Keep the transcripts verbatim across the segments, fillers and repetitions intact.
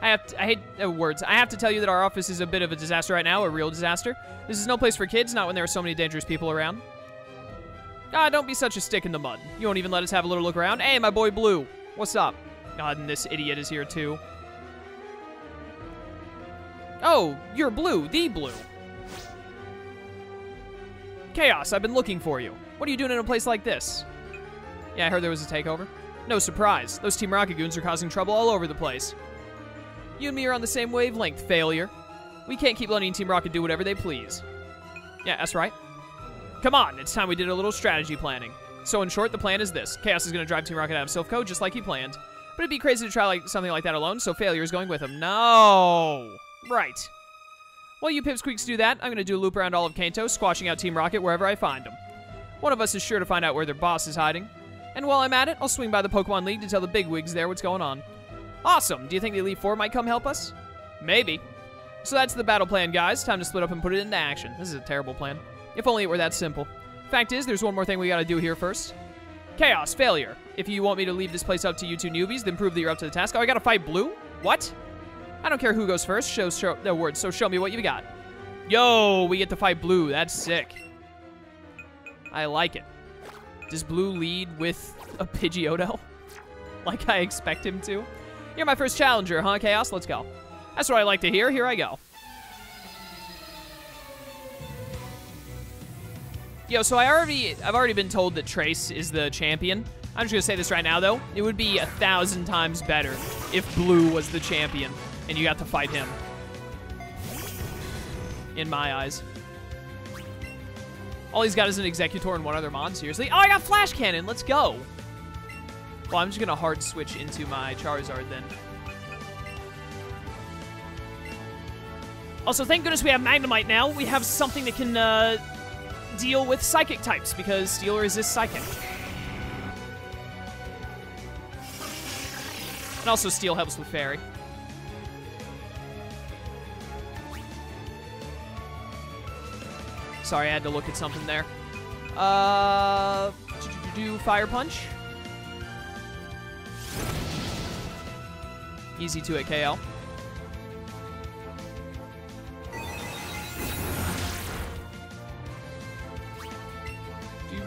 I have to, I hate uh, words. I have to tell you that our office is a bit of a disaster right now, a real disaster. This is no place for kids, not when there are so many dangerous people around. Ah, don't be such a stick in the mud. You won't even let us have a little look around. Hey, my boy Blue, what's up? God, and this idiot is here too. Oh, you're Blue, the Blue. Chaos, I've been looking for you. What are you doing in a place like this? Yeah, I heard there was a takeover. No surprise. Those Team Rocket goons are causing trouble all over the place. You and me are on the same wavelength, failure. We can't keep letting Team Rocket do whatever they please. Yeah, that's right. Come on, it's time we did a little strategy planning. So in short, the plan is this. Chaos is going to drive Team Rocket out of Silph Co just like he planned. But it'd be crazy to try like something like that alone, so failure is going with him. No! Right. While you pipsqueaks do that, I'm going to do a loop around all of Kanto, squashing out Team Rocket wherever I find them. One of us is sure to find out where their boss is hiding. And while I'm at it, I'll swing by the Pokemon League to tell the bigwigs there what's going on. Awesome! Do you think the Elite Four might come help us? Maybe. So that's the battle plan, guys. Time to split up and put it into action. This is a terrible plan. If only it were that simple. Fact is, there's one more thing we gotta do here first. Chaos, failure. If you want me to leave this place up to you two newbies, then prove that you're up to the task. Oh, I gotta fight Blue? What? I don't care who goes first. Show, show no words, so show me what you got. Yo, we get to fight Blue. That's sick. I like it. Does Blue lead with a Pidgeotto? Like I expect him to? You're my first challenger, huh, Chaos? Let's go. That's what I like to hear. Here I go. Yo, so I already, I've already been told that Trace is the champion. I'm just going to say this right now, though. It would be a thousand times better if Blue was the champion and you got to fight him. In my eyes. All he's got is an Executor and one other mod, seriously. Oh, I got Flash Cannon! Let's go! Well, I'm just going to hard switch into my Charizard, then. Also, thank goodness we have Magnemite now. We have something that can uh, deal with Psychic types, because Steel resists Psychic. And also, Steel helps with Fairy. Sorry, I had to look at something there. Uh, do Fire Punch. Easy to it, K L.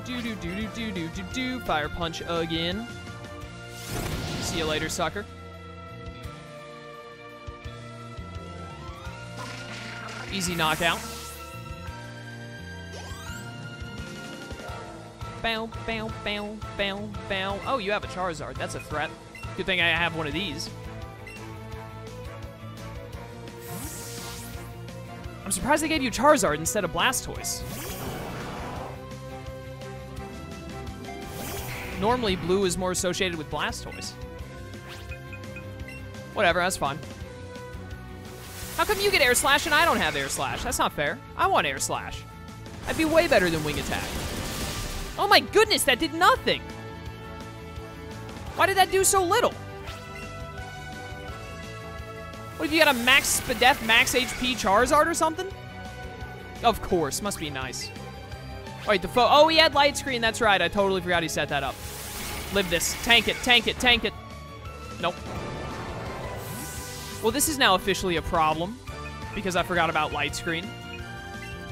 Do do do do do do do do. Fire Punch again. See you later, sucker. Easy knockout. Bow, bow, bow, bow, bow. Oh, you have a Charizard. That's a threat. Good thing I have one of these. I'm surprised they gave you Charizard instead of Blastoise. Normally, Blue is more associated with Blastoise. Whatever, that's fine. How come you get Air Slash and I don't have Air Slash? That's not fair. I want Air Slash. That'd be way better than Wing Attack. Oh my goodness, that did nothing! Why did that do so little? What if you got a max death, max H P Charizard or something? Of course, must be nice. Alright, the foe. Oh, he had light screen, that's right. I totally forgot he set that up. Live this. Tank it, tank it, tank it. Nope. Well, this is now officially a problem because I forgot about light screen.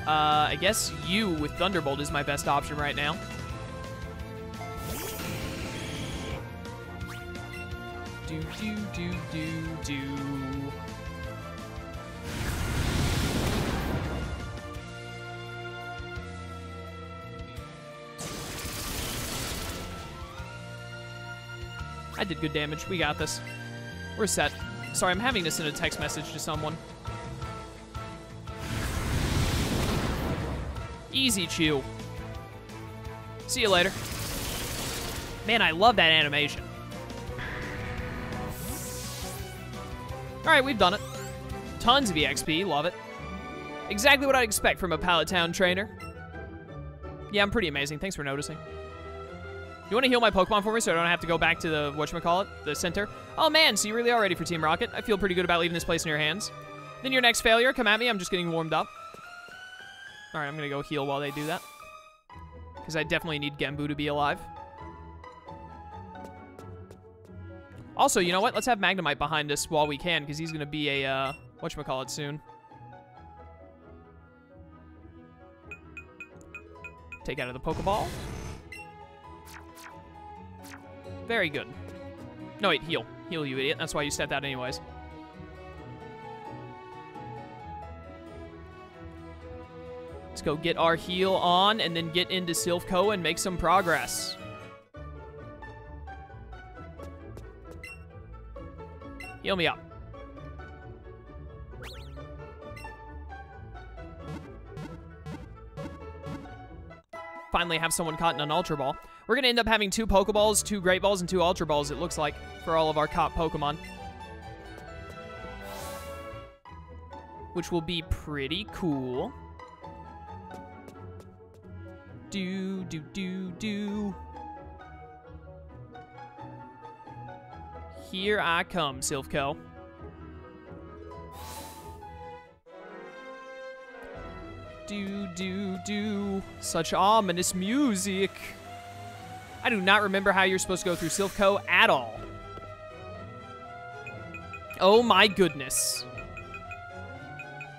Uh, I guess you with Thunderbolt is my best option right now. Do, do, do, do, do. I did good damage. We got this. We're set. Sorry, I'm having to send a text message to someone. Easy chew. See you later. Man, I love that animation. Alright, we've done it. Tons of E X P, love it. Exactly what I'd expect from a Pallet Town trainer. Yeah, I'm pretty amazing, thanks for noticing. You want to heal my Pokemon for me so I don't have to go back to the, whatchamacallit, the center? Oh man, so you really are ready for Team Rocket. I feel pretty good about leaving this place in your hands. Then your next failure, come at me, I'm just getting warmed up. Alright, I'm gonna go heal while they do that. Because I definitely need Genbu to be alive. Also, you know what? Let's have Magnemite behind us while we can, because he's going to be a, uh, whatchamacallit soon. Take out of the Pokeball. Very good. No, wait, heal. Heal, you idiot. That's why you stepped out anyways. Let's go get our heal on and then get into Silph Co and make some progress. Heal me up. Finally have someone caught in an Ultra Ball. We're going to end up having two Pokeballs, two Great Balls, and two Ultra Balls, it looks like, for all of our caught Pokemon. Which will be pretty cool. Do, do, do, do. Here I come, Silph Co. Do, do, do. Such ominous music. I do not remember how you're supposed to go through Silph Co at all. Oh my goodness.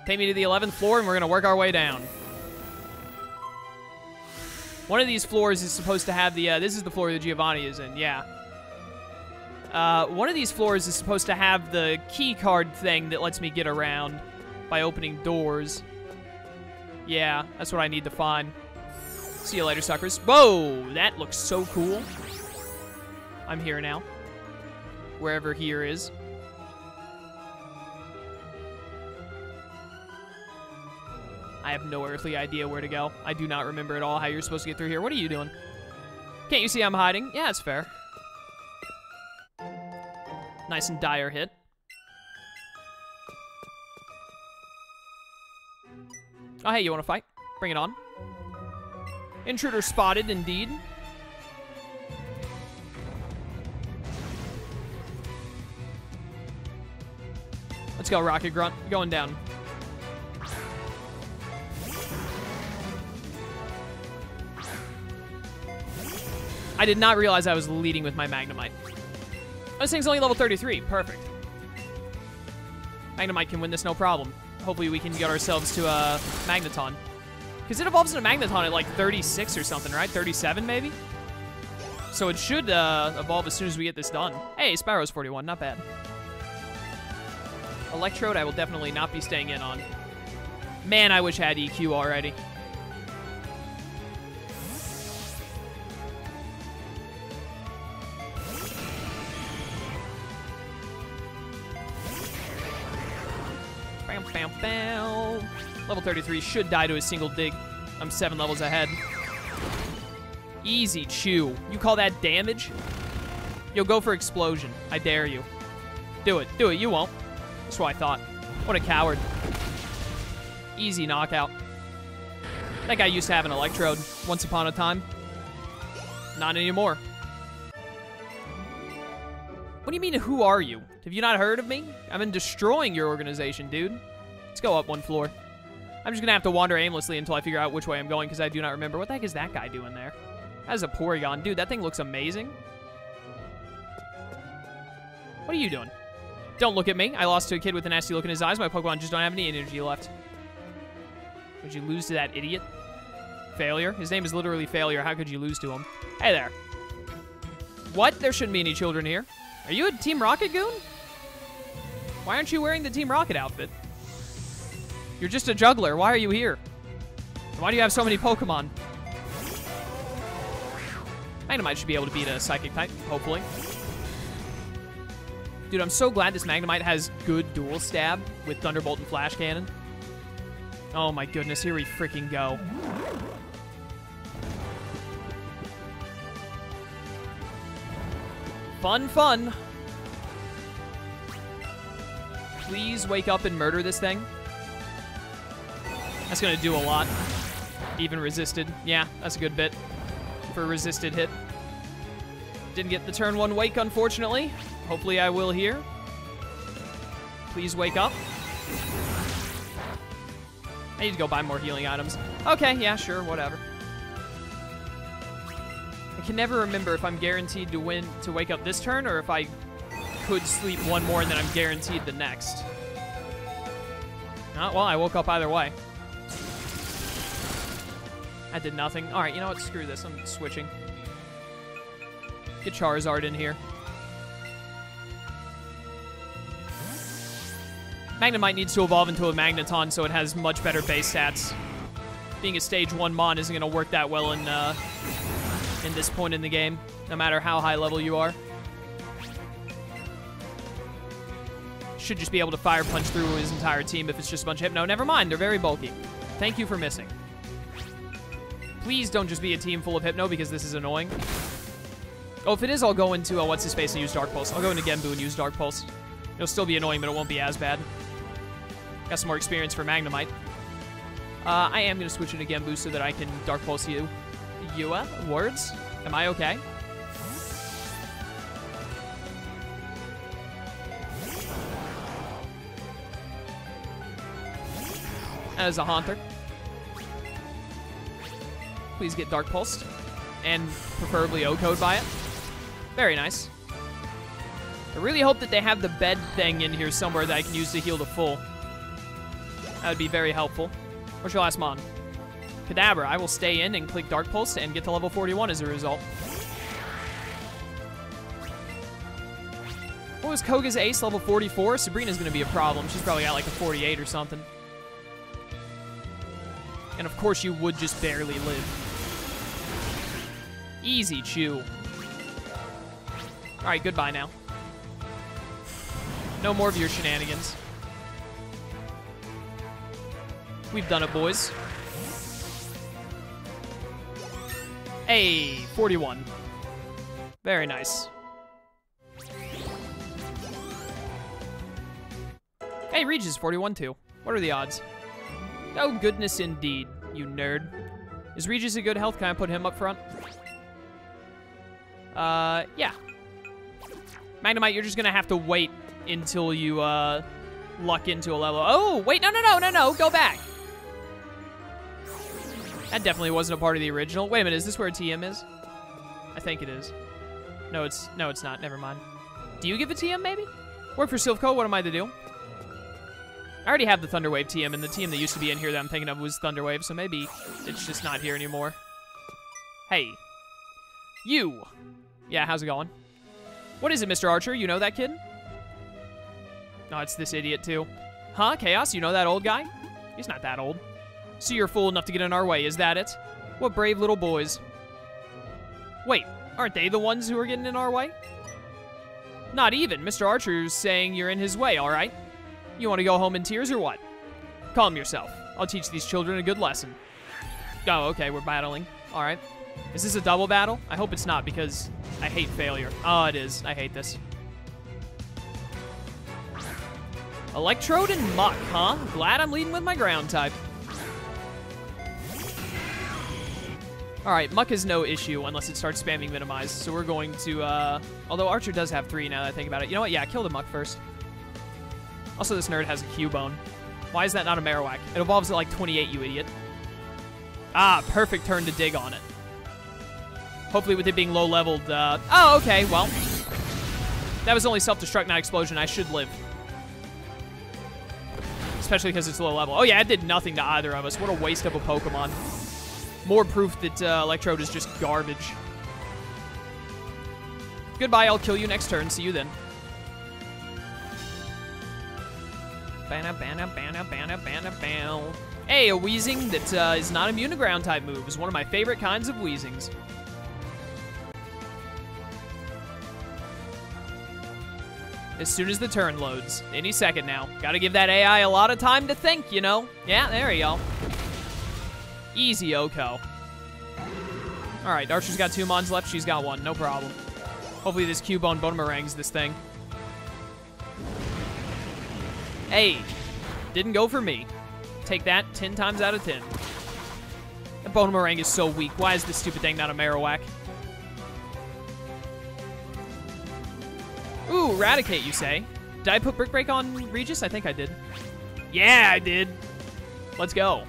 Take me to the eleventh floor and we're going to work our way down. One of these floors is supposed to have the... Uh, this is the floor that Giovanni is in, yeah. Uh, one of these floors is supposed to have the key card thing that lets me get around by opening doors. Yeah, that's what I need to find. See you later, suckers. Whoa! That looks so cool. I'm here now. Wherever here is. I have no earthly idea where to go. I do not remember at all how you're supposed to get through here. What are you doing? Can't you see I'm hiding? Yeah, that's fair. Nice and dire hit. Oh, hey, you want to fight? Bring it on. Intruder spotted, indeed. Let's go, Rocket Grunt. Going down. I did not realize I was leading with my Magnemite. Oh, this thing's only level thirty-three. Perfect. Magnemite can win this, no problem. Hopefully we can get ourselves to a Magneton. Because it evolves into Magneton at like thirty-six or something, right? thirty-seven maybe? So it should uh, evolve as soon as we get this done. Hey, Sparrow's forty-one, not bad. Electrode I will definitely not be staying in on. Man, I wish I had E Q already. Bam, bam, bam. Level thirty-three should die to a single dig. I'm seven levels ahead. Easy chew. You call that damage? You'll go for explosion. I dare you. Do it. Do it. You won't. That's what I thought. What a coward. Easy knockout. That guy used to have an Electrode once upon a time. Not anymore. What do you mean, who are you? Have you not heard of me? I've been destroying your organization, dude. Let's go up one floor. I'm just going to have to wander aimlessly until I figure out which way I'm going, because I do not remember. What the heck is that guy doing there? That is a Porygon. Dude, that thing looks amazing. What are you doing? Don't look at me. I lost to a kid with a nasty look in his eyes. My Pokemon just don't have any energy left. Would you lose to that idiot? Failure? His name is literally Failure. How could you lose to him? Hey there. What? There shouldn't be any children here. Are you a Team Rocket goon? Why aren't you wearing the Team Rocket outfit? You're just a juggler. Why are you here? Why do you have so many Pokemon? Magnemite should be able to beat a Psychic type, hopefully. Dude, I'm so glad this Magnemite has good dual stab with Thunderbolt and Flash Cannon. Oh my goodness, here we freaking go. Fun, fun. Please wake up and murder this thing. That's going to do a lot. Even resisted. Yeah, that's a good bit for a resisted hit. Didn't get the turn one wake, unfortunately. Hopefully I will here. Please wake up. I need to go buy more healing items. Okay, yeah, sure, whatever. I can never remember if I'm guaranteed to win to wake up this turn or if I could sleep one more, and then I'm guaranteed the next. Not well, I woke up either way. I did nothing. All right, you know what? Screw this. I'm switching. Get Charizard in here. Magnemite needs to evolve into a Magneton so it has much better base stats. Being a stage one mon isn't going to work that well in uh, in this point in the game, no matter how high level you are. Should just be able to fire punch through his entire team if it's just a bunch of Hypno. Never mind, they're very bulky. Thank you for missing. Please don't just be a team full of Hypno because this is annoying. Oh, if it is, I'll go into uh, What's-His-Face and use Dark Pulse. I'll go into Genbu and use Dark Pulse. It'll still be annoying, but it won't be as bad. Got some more experience for Magnemite. Uh, I am going to switch into Genbu so that I can Dark Pulse you. Yua? Words? Am I okay? That is a Haunter. Please get Dark Pulsed. And preferably O-code by it. Very nice. I really hope that they have the bed thing in here somewhere that I can use to heal to full. That would be very helpful. What's your last mon? Kadabra. I will stay in and click Dark Pulse and get to level forty-one as a result. What was Koga's ace? Level forty-four? Sabrina's going to be a problem. She's probably got like a forty-eight or something. And of course you would just barely live. Easy, Chew. Alright, goodbye now. No more of your shenanigans. We've done it, boys. Hey, forty-one. Very nice. Hey, Regis, forty-one too. What are the odds? Oh, goodness indeed, you nerd. Is Regis in good health? Can I put him up front? Uh, yeah. Magnemite, you're just going to have to wait until you uh, luck into a level. Oh, wait, no, no, no, no, no, go back. That definitely wasn't a part of the original. Wait a minute, is this where T M is? I think it is. No, it's no, it's not, never mind. Do you give a T M, maybe? Work for Silph Co, what am I to do? I already have the Thunder Wave T M, and the T M that used to be in here that I'm thinking of was Thunder Wave, so maybe it's just not here anymore. Hey. You. Yeah, how's it going? What is it, Mister Archer? You know that kid? No, it's this idiot, too. Huh, Chaos? You know that old guy? He's not that old. So you're fool enough to get in our way, is that it? What brave little boys. Wait, aren't they the ones who are getting in our way? Not even. Mister Archer's saying you're in his way, all right? You want to go home in tears or what? Calm yourself. I'll teach these children a good lesson. Oh, okay, we're battling. All right. Is this a double battle? I hope it's not because I hate failure. Oh, it is. I hate this. Electrode and Muk, huh? Glad I'm leading with my ground type. Alright, Muk is no issue unless it starts spamming Minimize, so we're going to, uh... although Archer does have three now that I think about it. You know what? Yeah, kill the Muk first. Also, this nerd has a Cubone. Why is that not a Marowak? It evolves at like twenty-eight, you idiot. Ah, perfect turn to dig on it. Hopefully with it being low-leveled, uh... oh, okay, well. That was only self-destruct, not explosion. I should live. Especially because it's low level. Oh yeah, it did nothing to either of us. What a waste of a Pokemon. More proof that uh, Electrode is just garbage. Goodbye, I'll kill you next turn. See you then. Banna, banna, banna, banna, banna, banna. Hey, a Weezing that uh, is not immune to ground type moves. One of my favorite kinds of Weezings. As soon as the turn loads. Any second now. Gotta give that A I a lot of time to think, you know? Yeah, there you go. Easy, Oko. Alright, Archer's got two mons left. She's got one. No problem. Hopefully this Cubone boomerangs this thing. Hey, didn't go for me. Take that ten times out of ten. The boomerang is so weak. Why is this stupid thing not a Marowak? Ooh, Eradicate, you say? Did I put Brick Break on Regis? I think I did. Yeah, I did. Let's go.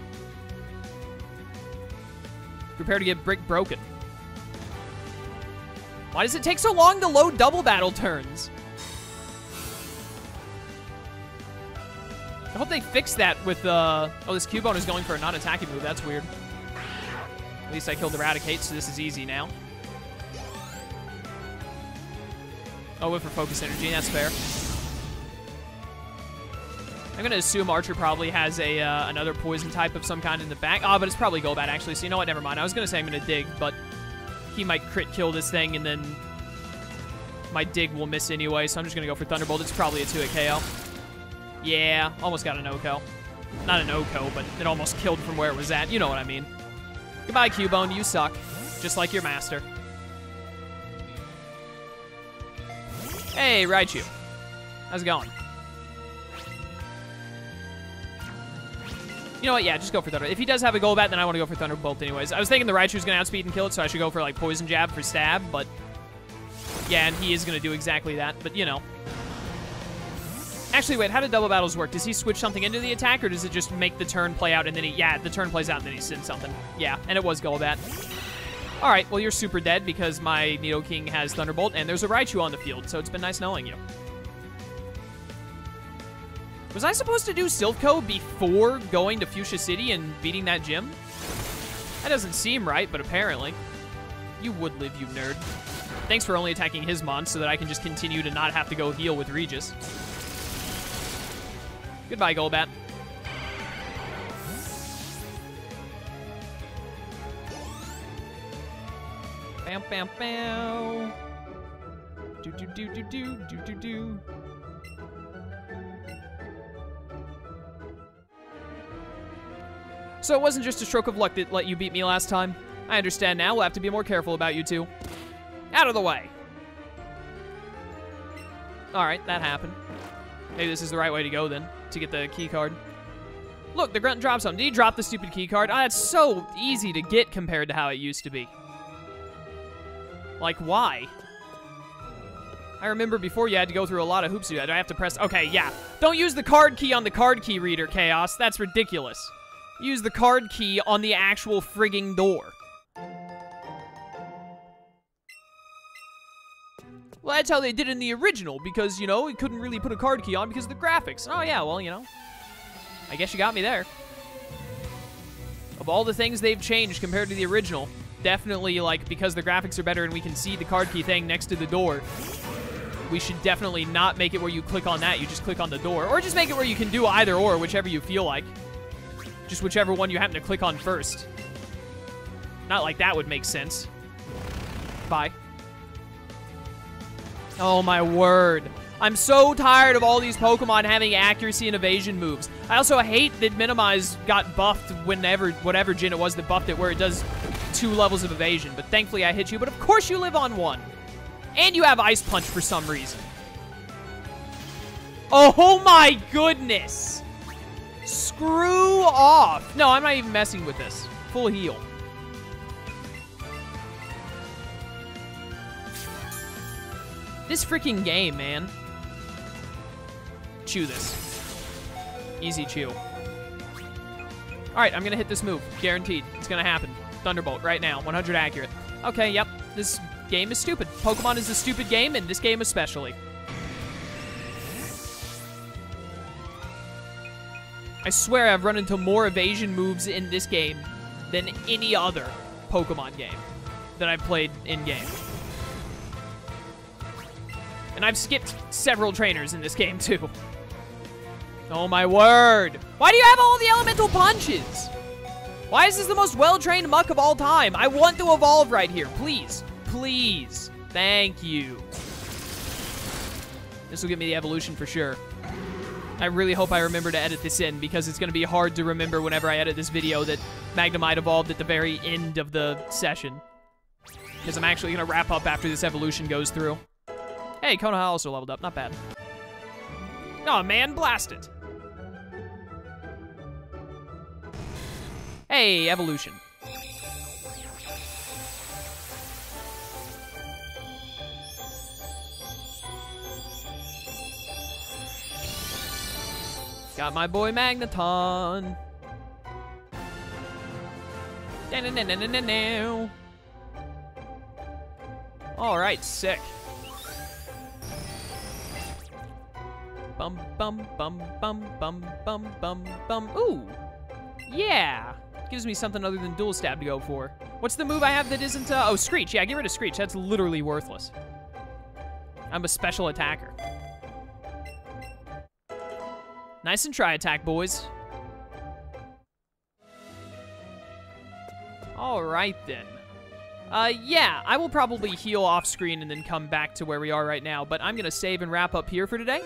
Prepare to get brick broken. Why does it take so long to load double battle turns? I hope they fix that with, uh... oh, this Cubone is going for a non-attacking move. That's weird. At least I killed Eradicate, so this is easy now. Oh, went for Focus Energy. That's fair. I'm going to assume Archer probably has a uh, another Poison type of some kind in the back. Ah, oh, but it's probably Golbat, actually. So you know what? Never mind. I was going to say I'm going to Dig, but he might crit kill this thing, and then my Dig will miss anyway. So I'm just going to go for Thunderbolt. It's probably a two-hit K O. Yeah, almost got an O K O. Not an O K O, but it almost killed from where it was at. You know what I mean. Goodbye, Cubone. You suck. Just like your master. Hey, Raichu. How's it going? You know what? Yeah, just go for Thunderbolt. If he does have a Golbat, then I want to go for Thunderbolt anyways. I was thinking the Raichu's going to outspeed and kill it, so I should go for, like, Poison Jab for Stab, but... yeah, and he is going to do exactly that, but, you know. Actually, wait, how do double battles work? Does he switch something into the attack, or does it just make the turn play out, and then he... yeah, the turn plays out, and then he sends something. Yeah, and it was Golbat. All right, well, you're super dead because my Nidoking has Thunderbolt, and there's a Raichu on the field, so it's been nice knowing you. Was I supposed to do Silph Co before going to Fuchsia City and beating that gym? That doesn't seem right, but apparently. You would live, you nerd. Thanks for only attacking his mon so that I can just continue to not have to go heal with Regis. Goodbye, Golbat. Bam, bam, bam. Do, do, do, do, do, do, do, do. So it wasn't just a stroke of luck that let you beat me last time. I understand now. We'll have to be more careful about you two. Out of the way. All right, that happened. Maybe this is the right way to go then, to get the key card. Look, the grunt dropped something. Did he drop the stupid key card? Ah, it's so easy to get compared to how it used to be. Like, why? I remember before you had to go through a lot of hoops. You had to, I have to press... okay, yeah. Don't use the card key on the card key reader, Chaos. That's ridiculous. Use the card key on the actual frigging door. Well, that's how they did in the original, because, you know, it couldn't really put a card key on because of the graphics. Oh, yeah, well, you know. I guess you got me there. Of all the things they've changed compared to the original... definitely, like, because the graphics are better and we can see the card key thing next to the door, we should definitely not make it where you click on that. You just click on the door. Or just make it where you can do either or, whichever you feel like. Just whichever one you happen to click on first. Not like that would make sense. Bye. Oh, my word. I'm so tired of all these Pokemon having accuracy and evasion moves. I also hate that Minimize got buffed whenever, whatever gen it was that buffed it, where it does... two levels of evasion, but thankfully I hit you, but of course you live on one. And you have Ice Punch for some reason. Oh my goodness. Screw off. No, I'm not even messing with this. Full heal. This freaking game, man. Chew this. Easy chew. All right, I'm gonna hit this move. Guaranteed. It's gonna happen. Thunderbolt right now, one hundred accurate. Okay, yep, this game is stupid. Pokemon is a stupid game, and this game especially. I swear I've run into more evasion moves in this game than any other Pokemon game that I've played in-game. And I've skipped several trainers in this game, too. Oh, my word. Why do you have all the elemental punches? Why is this the most well-trained Muk of all time? I want to evolve right here. Please. Please. Thank you. This will give me the evolution for sure. I really hope I remember to edit this in, because it's going to be hard to remember whenever I edit this video that Magnemite evolved at the very end of the session. Because I'm actually going to wrap up after this evolution goes through. Hey, Konoha also leveled up. Not bad. Aw, man. Blast it. Hey, evolution. Got my boy Magneton. All right, sick. Bum, bum, bum, bum, bum, bum, bum, bum. Ooh! Yeah! Gives me something other than Dual Stab to go for. What's the move I have that isn't, uh, oh, Screech. Yeah, get rid of Screech. That's literally worthless. I'm a special attacker. Nice and try attack, boys. All right, then. Uh, yeah, I will probably heal off screen and then come back to where we are right now, but I'm gonna save and wrap up here for today.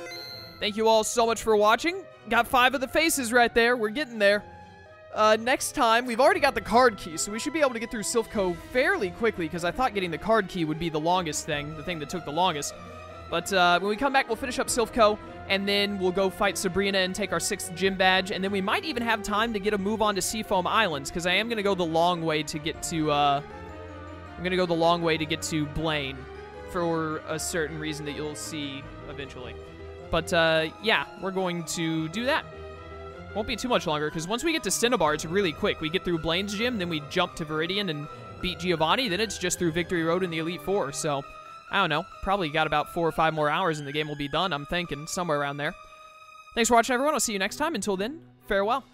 Thank you all so much for watching. Got five of the faces right there. We're getting there. Uh, next time, we've already got the card key, so we should be able to get through Silph Co fairly quickly, because I thought getting the card key would be the longest thing, the thing that took the longest. But uh, when we come back, we'll finish up Silph Co, and then we'll go fight Sabrina and take our sixth gym badge, and then we might even have time to get a move on to Seafoam Islands, because I am going to go the long way to get to, uh, I'm going to go the long way to get to Blaine, for a certain reason that you'll see eventually. But uh, yeah, we're going to do that. Won't be too much longer, because once we get to Cinnabar, it's really quick. We get through Blaine's gym, then we jump to Viridian and beat Giovanni, then it's just through Victory Road and the Elite Four. So, I don't know. Probably got about four or five more hours and the game will be done, I'm thinking, somewhere around there. Thanks for watching, everyone. I'll see you next time. Until then, farewell.